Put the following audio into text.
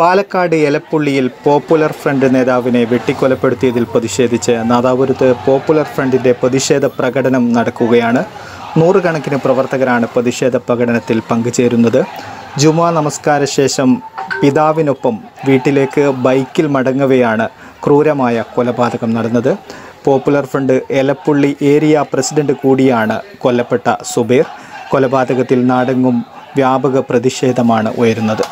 Palakkad എലപ്പുള്ളിയിൽ popular front നേതാവിനെ വെട്ടിക്കൊലപ്പെടുത്തിയതിൽ പ്രതിഷേധിച്ച് നാദാപുരത്ത് popular ഫ്രണ്ടിൻ്റെ പ്രതിഷേധ പ്രകടനം നടക്കുകയാണ്. നൂറുകണക്കിന് പ്രവർത്തകരാണ് പ്രതിഷേധ പ്രകടനത്തിൽ പങ്കുചേരുന്നത്. ജുമാ നമസ്കാര ശേഷം പിതാവിനൊപ്പം വീട്ടിലേക്ക് ബൈക്കിൽ മടങ്ങവെയാണ് ക്രൂരമായ കൊലപാതകം നടന്നത്. Popular front Elappully area president കൂടിയാണ് കൊല്ലപ്പെട്ട സുബൈർ. കൊലപാതകത്തിൽ നാടെങ്ങും വ്യാപക പ്രതിഷേധമാണ് ഉയരുന്നത്.